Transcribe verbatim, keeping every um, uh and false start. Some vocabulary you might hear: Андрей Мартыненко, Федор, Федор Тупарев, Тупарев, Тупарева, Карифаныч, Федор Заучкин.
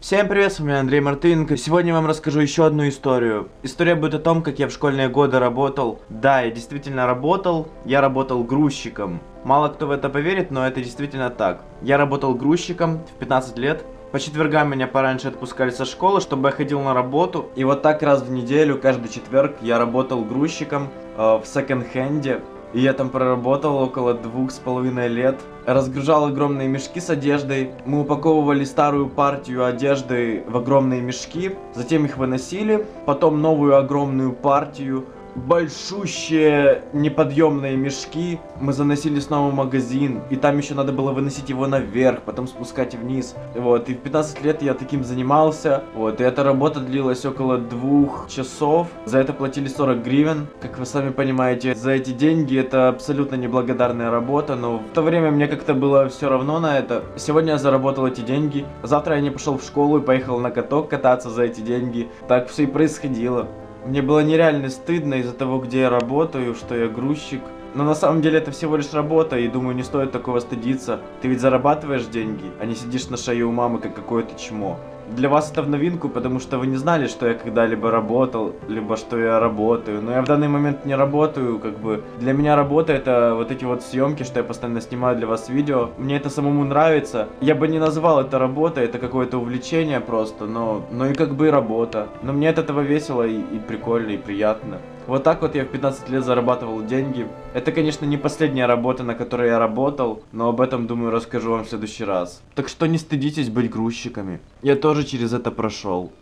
Всем привет, с вами Андрей Мартыненко. Сегодня я вам расскажу еще одну историю. История будет о том, как я в школьные годы работал. Да, я действительно работал. Я работал грузчиком. Мало кто в это поверит, но это действительно так. Я работал грузчиком в пятнадцать лет. По четвергам меня пораньше отпускали со школы, чтобы я ходил на работу. И вот так раз в неделю, каждый четверг, я работал грузчиком э, в секонд-хенде. И я там проработал около двух с половиной лет. Разгружал огромные мешки с одеждой. Мы упаковывали старую партию одежды в огромные мешки. Затем их выносили. Потом новую огромную партию. Большущие неподъемные мешки мы заносили снова в магазин, и там еще надо было выносить его наверх, потом спускать вниз. Вот, и в пятнадцать лет я таким занимался. Вот, и эта работа длилась около двух часов. За это платили сорок гривен. Как вы сами понимаете, за эти деньги это абсолютно неблагодарная работа, но в то время мне как-то было все равно на это. Сегодня я заработал эти деньги, завтра я не пошел в школу и поехал на каток кататься за эти деньги. Так все и происходило. Мне было нереально стыдно из-за того, где я работаю, что я грузчик. Но на самом деле это всего лишь работа, и думаю, не стоит такого стыдиться. Ты ведь зарабатываешь деньги, а не сидишь на шее у мамы, как какое-то чмо. Для вас это в новинку, потому что вы не знали, что я когда-либо работал, либо что я работаю. Но я в данный момент не работаю, как бы. Для меня работа — это вот эти вот съемки, что я постоянно снимаю для вас видео. Мне это самому нравится. Я бы не назвал это работой, это какое-то увлечение просто, но, но и как бы и работа. Но мне от этого весело и, и прикольно, и приятно. Вот так вот я в пятнадцать лет зарабатывал деньги. Это, конечно, не последняя работа, на которой я работал, но об этом, думаю, расскажу вам в следующий раз. Так что не стыдитесь быть грузчиками. Я тоже через это прошел.